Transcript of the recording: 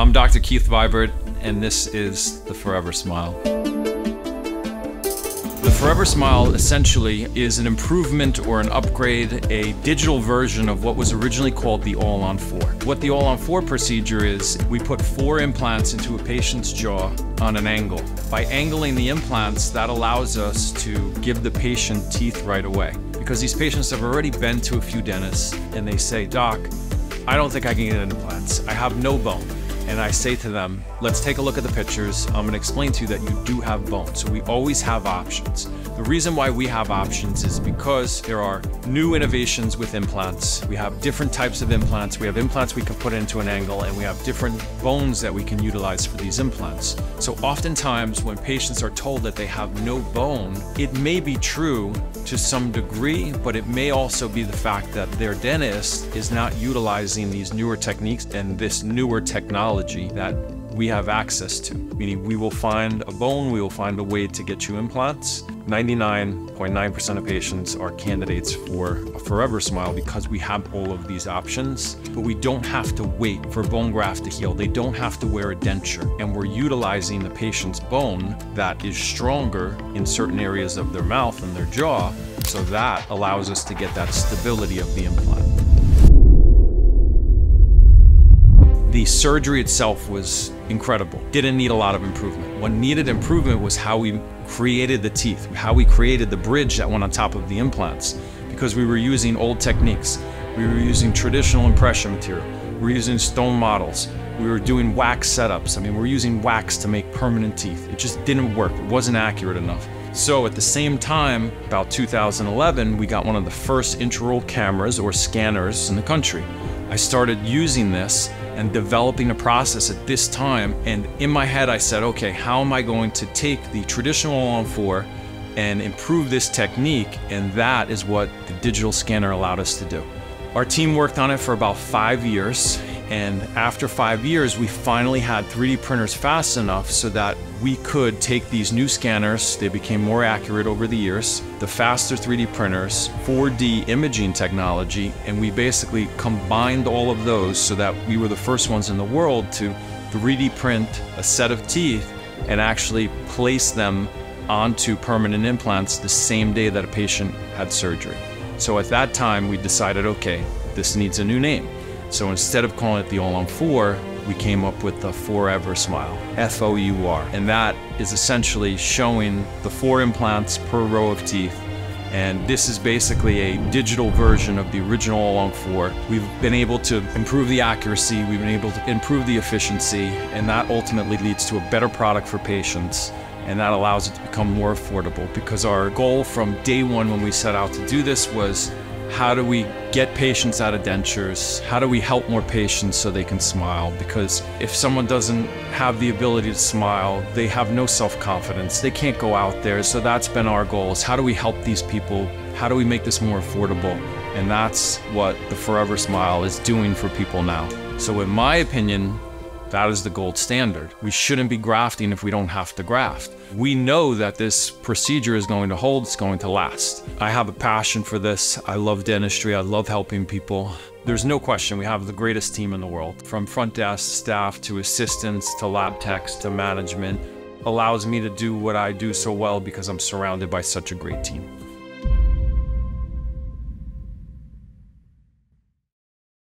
I'm Dr. Keith Vibert, and this is the Forever Smile. The Forever Smile essentially is an improvement or an upgrade, a digital version of what was originally called the All-on-4. What the All-on-4 procedure is, we put 4 implants into a patient's jaw on an angle. By angling the implants, that allows us to give the patient teeth right away. Because these patients have already been to a few dentists and they say, "Doc, I don't think I can get implants. I have no bone." And I say to them, let's take a look at the pictures. I'm going to explain to you that you do have bone. So we always have options. The reason why we have options is because there are new innovations with implants. We have different types of implants. We have implants we can put into an angle, and we have different bones that we can utilize for these implants. So oftentimes when patients are told that they have no bone, it may be true to some degree, but it may also be the fact that their dentist is not utilizing these newer techniques and this newer technology that we have access to. Meaning, we will find a bone, we will find a way to get you implants. 99.9% of patients are candidates for a Forever Smile because we have all of these options, but we don't have to wait for bone graft to heal. They don't have to wear a denture, and we're utilizing the patient's bone that is stronger in certain areas of their mouth and their jaw, so that allows us to get that stability of the implant. The surgery itself was incredible. Didn't need a lot of improvement. What needed improvement was how we created the teeth, how we created the bridge that went on top of the implants, because we were using old techniques. We were using traditional impression material. We were using stone models. We were doing wax setups. I mean, we were using wax to make permanent teeth. It just didn't work. It wasn't accurate enough. So at the same time, about 2011, we got one of the first intraoral cameras or scanners in the country. I started using this and developing a process at this time, and in my head I said, okay, how am I going to take the traditional All-on-4 and improve this technique? And that is what the digital scanner allowed us to do. Our team worked on it for about 5 years, and after 5 years we finally had 3D printers fast enough so that we could take these new scanners. They became more accurate over the years, the faster 3D printers, 4D imaging technology, and we basically combined all of those so that we were the first ones in the world to 3D print a set of teeth and actually place them onto permanent implants the same day that a patient had surgery. So at that time we decided, okay, this needs a new name. So instead of calling it the All-on-4, we came up with the Four Ever Smile, F-O-U-R. And that is essentially showing the 4 implants per row of teeth. And this is basically a digital version of the original All-on-4. We've been able to improve the accuracy, we've been able to improve the efficiency, and that ultimately leads to a better product for patients. And that allows it to become more affordable, because our goal from day one when we set out to do this was, how do we get patients out of dentures? How do we help more patients so they can smile? Because if someone doesn't have the ability to smile, they have no self-confidence. They can't go out there. So that's been our goal, is how do we help these people? How do we make this more affordable? And that's what the Forever Smile is doing for people now. So in my opinion, that is the gold standard. We shouldn't be grafting if we don't have to graft. We know that this procedure is going to hold, it's going to last. I have a passion for this. I love dentistry, I love helping people. There's no question we have the greatest team in the world. From front desk staff to assistants to lab techs to management, allows me to do what I do so well because I'm surrounded by such a great team.